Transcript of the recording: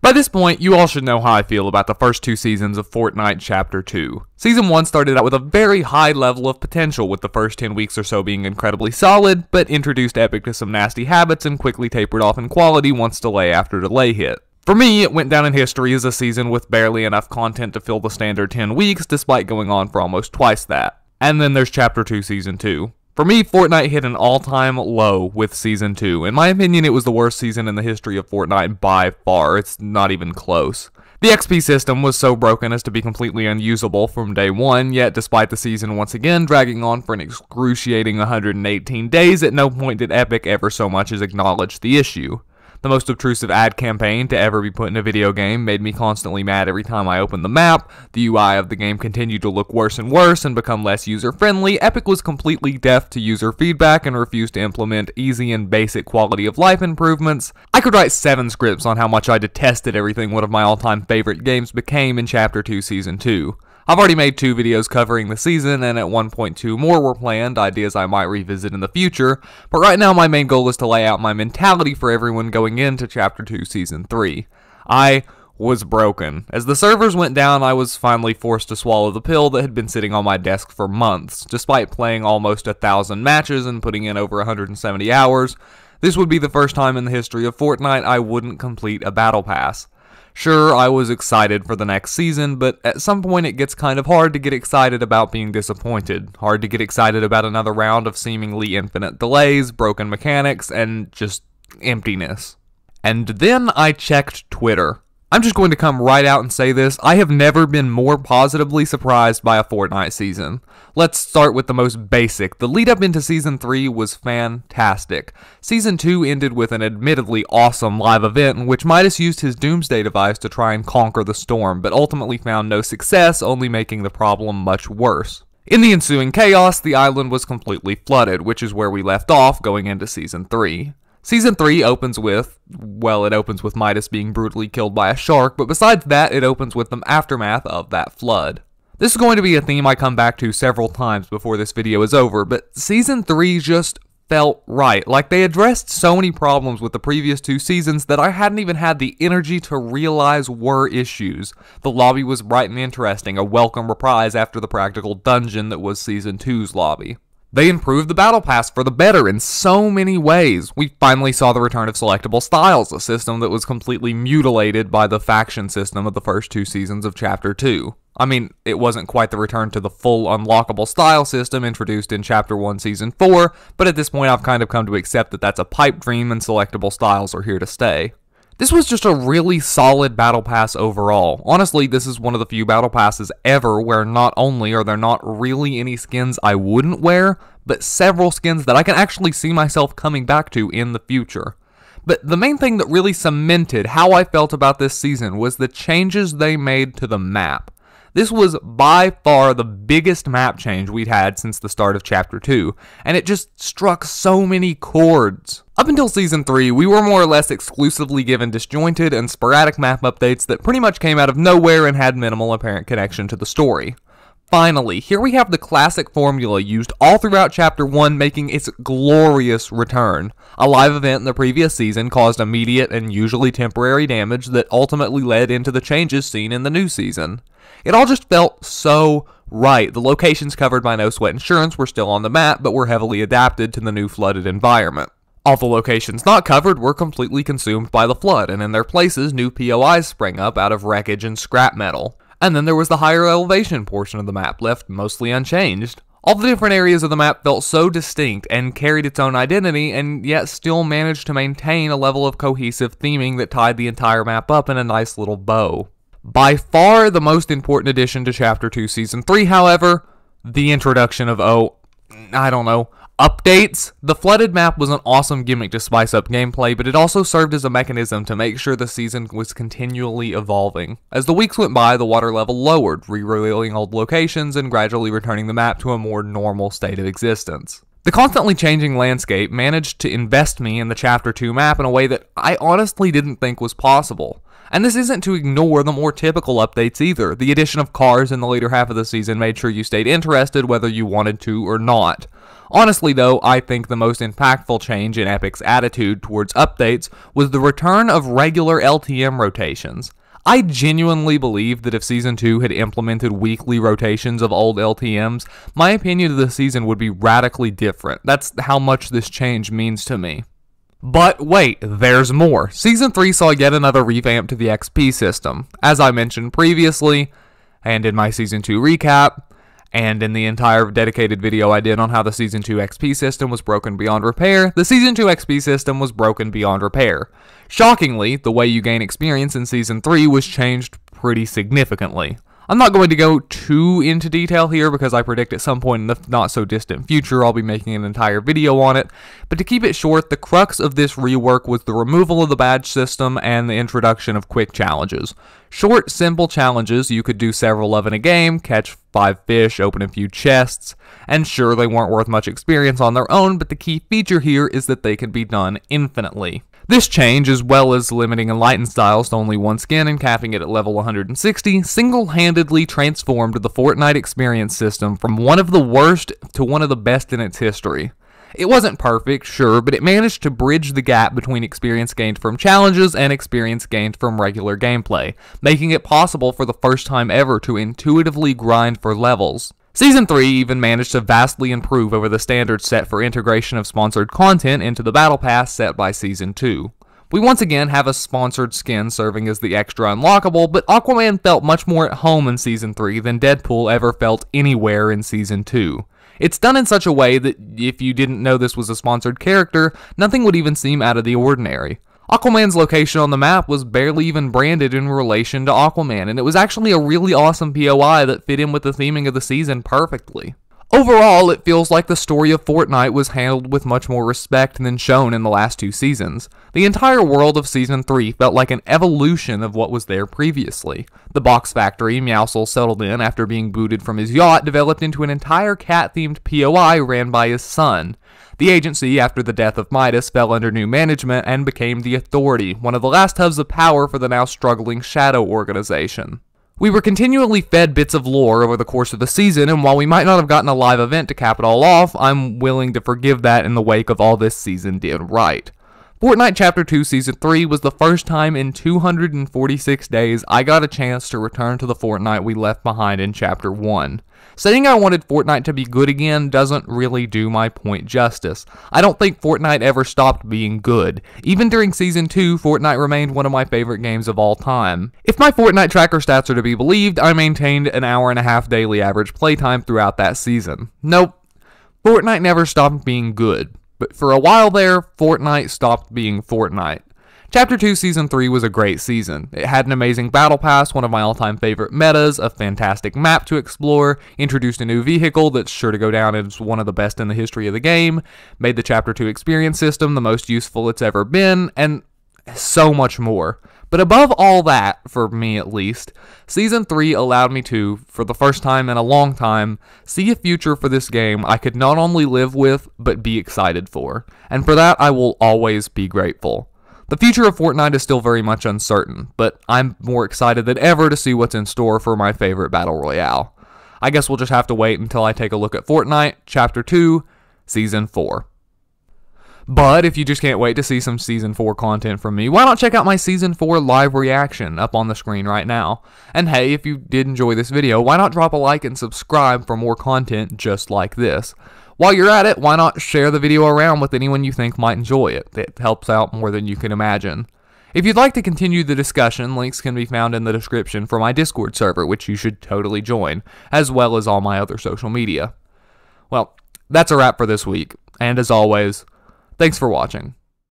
By this point, you all should know how I feel about the first two seasons of Fortnite Chapter 2. Season 1 started out with a very high level of potential, with the first 10 weeks or so being incredibly solid, but introduced Epic to some nasty habits and quickly tapered off in quality once delay after delay hit. For me, it went down in history as a season with barely enough content to fill the standard 10 weeks, despite going on for almost twice that. And then there's Chapter 2 Season 2. For me, Fortnite hit an all-time low with Season 2. In my opinion, it was the worst season in the history of Fortnite by far. It's not even close. The XP system was so broken as to be completely unusable from day one, yet despite the season once again dragging on for an excruciating 118 days, at no point did Epic ever so much as acknowledge the issue. The most obtrusive ad campaign to ever be put in a video game made me constantly mad every time I opened the map, the UI of the game continued to look worse and worse and become less user-friendly, Epic was completely deaf to user feedback and refused to implement easy and basic quality of life improvements. I could write 7 scripts on how much I detested everything one of my all-time favorite games became in Chapter 2 Season 2. I've already made 2 videos covering the season, and at 1.2 more were planned, ideas I might revisit in the future, but right now my main goal is to lay out my mentality for everyone going into Chapter 2 Season 3. I was broken. As the servers went down, I was finally forced to swallow the pill that had been sitting on my desk for months. Despite playing almost 1,000 matches and putting in over 170 hours, this would be the first time in the history of Fortnite I wouldn't complete a battle pass. Sure, I was excited for the next season, but at some point it gets kind of hard to get excited about being disappointed. Hard to get excited about another round of seemingly infinite delays, broken mechanics, and just emptiness. And then I checked Twitter. I'm just going to come right out and say this, I have never been more positively surprised by a Fortnite season. Let's start with the most basic. The lead up into Season 3 was fantastic. Season 2 ended with an admittedly awesome live event in which Midas used his doomsday device to try and conquer the storm, but ultimately found no success, only making the problem much worse. In the ensuing chaos, the island was completely flooded, which is where we left off going into Season 3. Season 3 opens with, well, it opens with Midas being brutally killed by a shark, but besides that, it opens with the aftermath of that flood. This is going to be a theme I come back to several times before this video is over, but Season 3 just felt right. Like, they addressed so many problems with the previous 2 seasons that I hadn't even had the energy to realize were issues. The lobby was bright and interesting, a welcome reprise after the practical dungeon that was Season 2's lobby. They improved the battle pass for the better in so many ways. We finally saw the return of selectable styles, a system that was completely mutilated by the faction system of the first 2 seasons of Chapter 2. I mean, it wasn't quite the return to the full unlockable style system introduced in Chapter 1 Season 4, but at this point I've kind of come to accept that that's a pipe dream and selectable styles are here to stay. This was just a really solid battle pass overall. Honestly, this is one of the few battle passes ever where not only are there not really any skins I wouldn't wear, but several skins that I can actually see myself coming back to in the future. But the main thing that really cemented how I felt about this season was the changes they made to the map. This was by far the biggest map change we'd had since the start of Chapter 2, and it just struck so many chords. Up until Season 3, we were more or less exclusively given disjointed and sporadic map updates that pretty much came out of nowhere and had minimal apparent connection to the story. Finally, here we have the classic formula used all throughout Chapter 1 making its glorious return. A live event in the previous season caused immediate and usually temporary damage that ultimately led into the changes seen in the new season. It all just felt so right. The locations covered by No Sweat Insurance were still on the map, but were heavily adapted to the new flooded environment. All the locations not covered were completely consumed by the flood, and in their places, new POIs sprang up out of wreckage and scrap metal. And then there was the higher elevation portion of the map, left mostly unchanged. All the different areas of the map felt so distinct and carried its own identity, and yet still managed to maintain a level of cohesive theming that tied the entire map up in a nice little bow. By far the most important addition to Chapter 2 Season 3, however, the introduction of, updates. The flooded map was an awesome gimmick to spice up gameplay, but it also served as a mechanism to make sure the season was continually evolving. As the weeks went by, the water level lowered, re-revealing old locations and gradually returning the map to a more normal state of existence. The constantly changing landscape managed to invest me in the Chapter 2 map in a way that I honestly didn't think was possible. And this isn't to ignore the more typical updates either. The addition of cars in the later half of the season made sure you stayed interested whether you wanted to or not. Honestly though, I think the most impactful change in Epic's attitude towards updates was the return of regular LTM rotations. I genuinely believe that if Season 2 had implemented weekly rotations of old LTMs, my opinion of the season would be radically different. That's how much this change means to me. But wait, there's more. Season 3 saw yet another revamp to the XP system. As I mentioned previously, and in my Season 2 recap, and in the entire dedicated video I did on how the Season 2 XP system was broken beyond repair, the Season 2 XP system was broken beyond repair. Shockingly, the way you gain experience in Season 3 was changed pretty significantly. I'm not going to go too into detail here because I predict at some point in the not so distant future I'll be making an entire video on it, but to keep it short, the crux of this rework was the removal of the badge system and the introduction of quick challenges. Short, simple challenges, you could do several of in a game, catch 5 fish, open a few chests, and sure they weren't worth much experience on their own, but the key feature here is that they can be done infinitely. This change, as well as limiting Enlightened Styles to only one skin and capping it at level 160, single-handedly transformed the Fortnite experience system from one of the worst to one of the best in its history. It wasn't perfect, sure, but it managed to bridge the gap between experience gained from challenges and experience gained from regular gameplay, making it possible for the first time ever to intuitively grind for levels. Season 3 even managed to vastly improve over the standards set for integration of sponsored content into the Battle Pass set by Season 2. We once again have a sponsored skin serving as the extra unlockable, but Aquaman felt much more at home in Season 3 than Deadpool ever felt anywhere in Season 2. It's done in such a way that if you didn't know this was a sponsored character, nothing would even seem out of the ordinary. Aquaman's location on the map was barely even branded in relation to Aquaman, and it was actually a really awesome POI that fit in with the theming of the season perfectly. Overall, it feels like the story of Fortnite was handled with much more respect than shown in the last 2 seasons. The entire world of Season 3 felt like an evolution of what was there previously. The box factory Meowsle settled in after being booted from his yacht developed into an entire cat-themed POI ran by his son. The agency, after the death of Midas, fell under new management and became the Authority, one of the last hubs of power for the now struggling Shadow organization. We were continually fed bits of lore over the course of the season, and while we might not have gotten a live event to cap it all off, I'm willing to forgive that in the wake of all this season did right. Fortnite Chapter 2 Season 3 was the first time in 246 days I got a chance to return to the Fortnite we left behind in Chapter 1. Saying I wanted Fortnite to be good again doesn't really do my point justice. I don't think Fortnite ever stopped being good. Even during Season 2, Fortnite remained one of my favorite games of all time. If my Fortnite tracker stats are to be believed, I maintained an hour and a half daily average playtime throughout that season. Nope, Fortnite never stopped being good. But for a while there, Fortnite stopped being Fortnite. Chapter 2 Season 3 was a great season. It had an amazing battle pass, one of my all-time favorite metas, a fantastic map to explore, introduced a new vehicle that's sure to go down as one of the best in the history of the game, made the Chapter 2 experience system the most useful it's ever been, and so much more. But above all that, for me at least, Season 3 allowed me to, for the first time in a long time, see a future for this game I could not only live with, but be excited for. And for that, I will always be grateful. The future of Fortnite is still very much uncertain, but I'm more excited than ever to see what's in store for my favorite Battle Royale. I guess we'll just have to wait until I take a look at Fortnite Chapter 2, Season 4. But if you just can't wait to see some Season 4 content from me, why not check out my Season 4 live reaction up on the screen right now? And hey, if you did enjoy this video, why not drop a like and subscribe for more content just like this? While you're at it, why not share the video around with anyone you think might enjoy it? It helps out more than you can imagine. If you'd like to continue the discussion, links can be found in the description for my Discord server, which you should totally join, as well as all my other social media. Well, that's a wrap for this week, and as always, thanks for watching.